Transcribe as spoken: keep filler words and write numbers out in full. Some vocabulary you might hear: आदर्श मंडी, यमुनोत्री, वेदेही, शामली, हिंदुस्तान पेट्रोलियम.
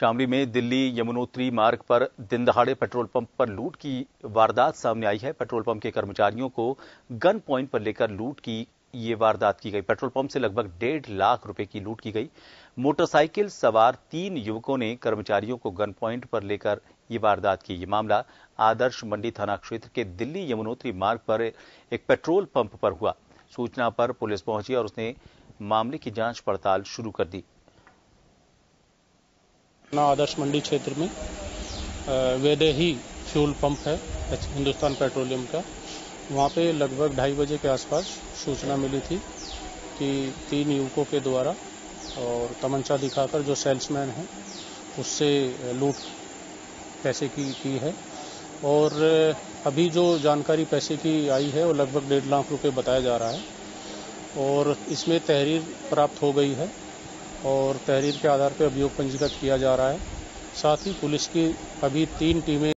शामली में दिल्ली यमुनोत्री मार्ग पर दिन दहाड़े पेट्रोल पंप पर लूट की वारदात सामने आई है। पेट्रोल पंप के कर्मचारियों को गन पॉइंट पर लेकर लूट की ये वारदात की गई। पेट्रोल पंप से लगभग डेढ़ लाख रुपए की लूट की गई। मोटरसाइकिल सवार तीन युवकों ने कर्मचारियों को गन पॉइंट पर लेकर ये वारदात की। ये मामला आदर्श मंडी थाना क्षेत्र के दिल्ली यमुनोत्री मार्ग पर एक पेट्रोल पंप पर हुआ। सूचना पर पुलिस पहुंची और उसने मामले की जांच पड़ताल शुरू कर दी। आदर्श मंडी क्षेत्र में वेदेही फ्यूल पंप है हिंदुस्तान पेट्रोलियम का, वहाँ पे लगभग ढाई बजे के आसपास सूचना मिली थी कि तीन युवकों के द्वारा और तमंचा दिखाकर जो सेल्समैन है उससे लूट पैसे की की है। और अभी जो जानकारी पैसे की आई है वो लगभग डेढ़ लाख रुपए बताया जा रहा है और इसमें तहरीर प्राप्त हो गई है और तहरीर के आधार पर अभियोग पंजीकृत किया जा रहा है। साथ ही पुलिस की अभी तीन टीमें